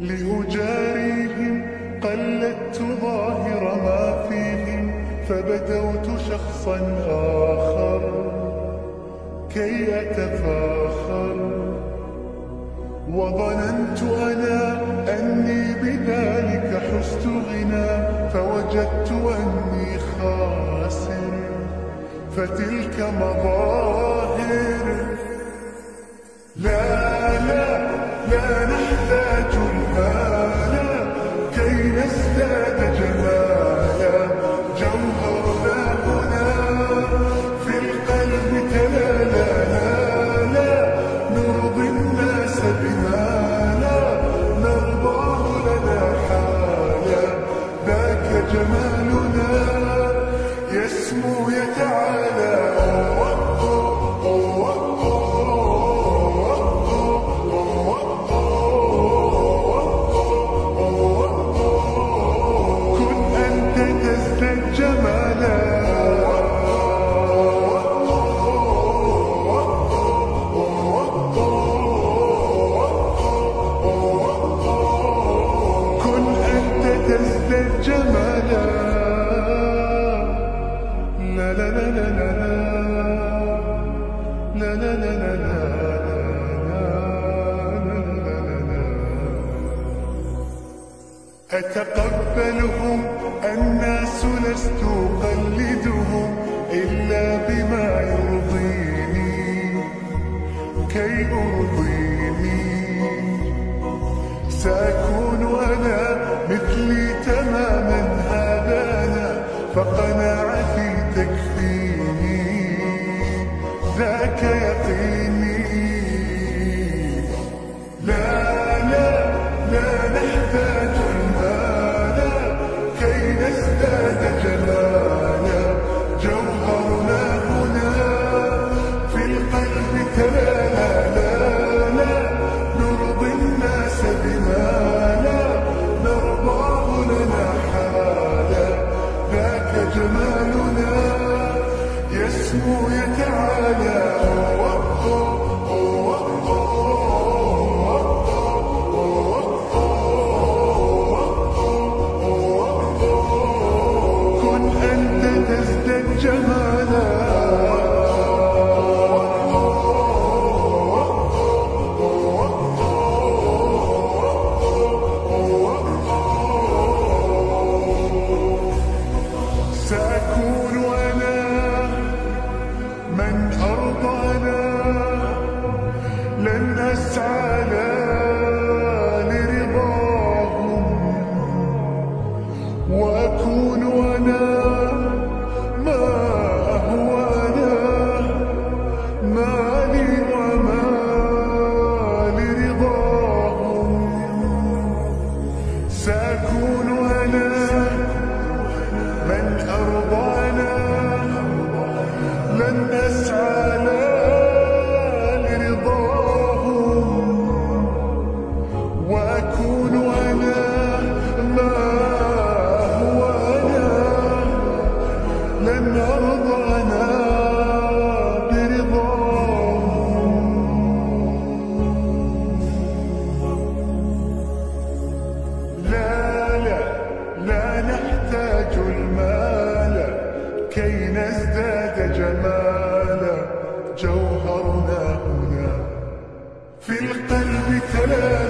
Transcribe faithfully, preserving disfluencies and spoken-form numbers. لأجاريهم قلدت ظاهر ما فيهم، فبدوت شخصا آخر كي أتفاخر. وظننت أنا أني بذلك حست غنى، فوجدت أني خاسر. فتلك مظاهر لا لا لا نحتاج المال كي نزداد جمالا. جوهرنا هنا في القلب تلالا، لا نرضي الناس بمالا نرضاه لنا حالا. ذاك جمالنا يسمو يتعالى. أتقبلهم الناس لست أقلدهم إلا بما يرضيني كي أرضيني. سأكون أنا مثلي تماما هذا أنا، فقناعتي تكفيني ذاك يقيني. لا لا لا نحتاج ازداد جمالا. جوهرنا هنا في القلب تلالا، لا لا نرضي الناس بما لا نرضاه لنا حالا. ذاك جمالنا يسمو يتعالى. جوهرنا هنا في القلب تلالا.